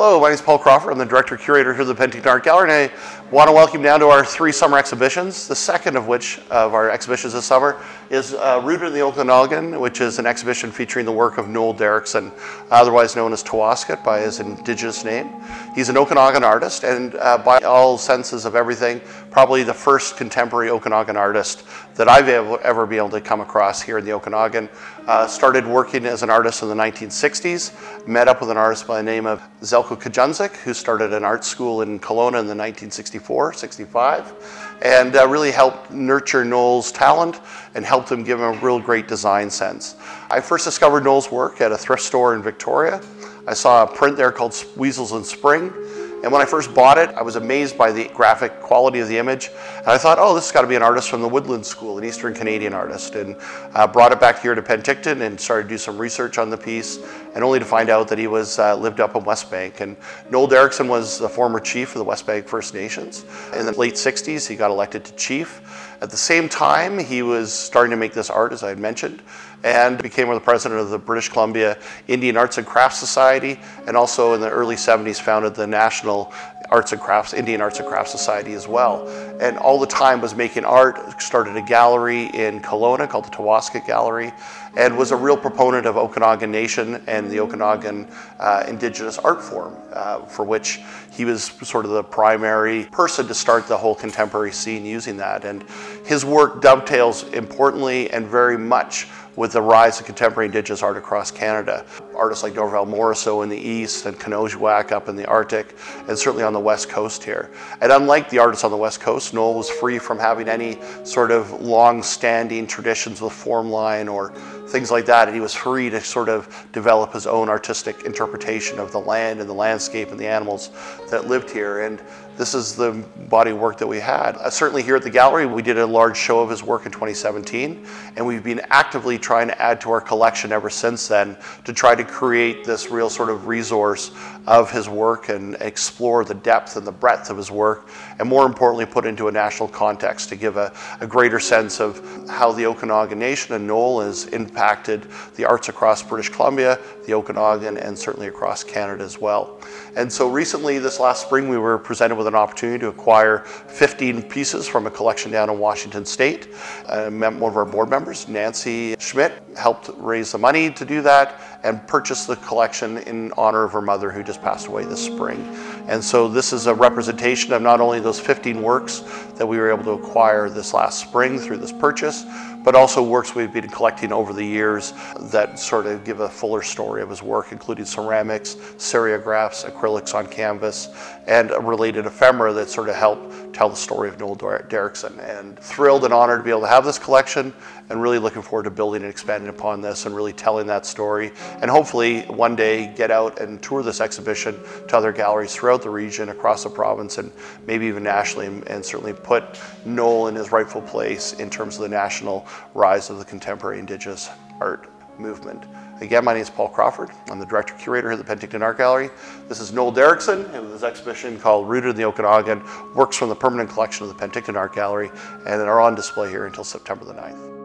Hello, my name is Paul Crawford. I'm the Director-Curator here at the Penticton Art Gallery, and I want to welcome you now to our three summer exhibitions. The second of which of our exhibitions this summer is Rooted in the Okanagan, which is an exhibition featuring the work of Noll Derriksan, otherwise known as Toussowasket by his Indigenous name. He's an Okanagan artist, and by all senses of everything, probably the first contemporary Okanagan artist that I've ever been able to come across here in the Okanagan. Started working as an artist in the 1960s, met up with an artist by the name of Zeljko Kujundzic, who started an art school in Kelowna in the 1964-65, and really helped nurture Noll's talent and helped him give him a real great design sense. I first discovered Noll's work at a thrift store in Victoria. I saw a print there called Weasels in Spring, and when I first bought it, I was amazed by the graphic quality of the image, and I thought, oh, this has got to be an artist from the Woodland School, an Eastern Canadian artist, and brought it back here to Penticton and started to do some research on the piece, and only to find out that he was lived up in West Bank. And Noll Derriksan was the former chief of the West Bank First Nations. In the late 60s, he got elected to chief. At the same time, he was starting to make this art, as I had mentioned, and became the president of the British Columbia Indian Arts and Crafts Society, and also in the early 70s founded the National Arts and Crafts, Indian Arts and Crafts Society as well. And all the time was making art, started a gallery in Kelowna called the Towasca Gallery, and was a real proponent of Okanagan Nation and the Okanagan Indigenous art form, for which he was sort of the primary person to start the whole contemporary scene using that. And his work dovetails importantly and very much with the rise of contemporary Indigenous art across Canada. Artists like Norval Morrisseau in the east and Kenojuak up in the Arctic, and certainly on the west coast here. And unlike the artists on the west coast, Noll was free from having any sort of long-standing traditions with form line or things like that, and he was free to sort of develop his own artistic interpretation of the land and the landscape and the animals that lived here. And this is the body of work that we had. Certainly here at the gallery, we did a large show of his work in 2017, and we've been actively trying to add to our collection ever since then to try to create this real sort of resource of his work and explore the depth and the breadth of his work, and more importantly, put into a national context to give a greater sense of how the Okanagan Nation and Noll has impacted the arts across British Columbia, the Okanagan, and certainly across Canada as well. And so recently, this last spring, we were presented with an opportunity to acquire 15 pieces from a collection down in Washington State. One of our board members, Nancy Schmidt, helped raise the money to do that and purchased the collection in honor of her mother, who just passed away this spring. And so this is a representation of not only those 15 works that we were able to acquire this last spring through this purchase, but also works we've been collecting over the years that sort of give a fuller story of his work, including ceramics, seriographs, acrylics on canvas, and a related ephemera that sort of help tell the story of Noll Derriksan. And thrilled and honored to be able to have this collection, and really looking forward to building and expanding upon this and really telling that story, and hopefully one day get out and tour this exhibition to other galleries throughout the region, across the province, and maybe even nationally, and certainly put Noll in his rightful place in terms of the national rise of the contemporary Indigenous art movement. Again, my name is Paul Crawford. I'm the Director-Curator here at the Penticton Art Gallery. This is Noll Derriksan, and this exhibition called Rooted in the Okanagan, works from the permanent collection of the Penticton Art Gallery, and are on display here until September the 9th.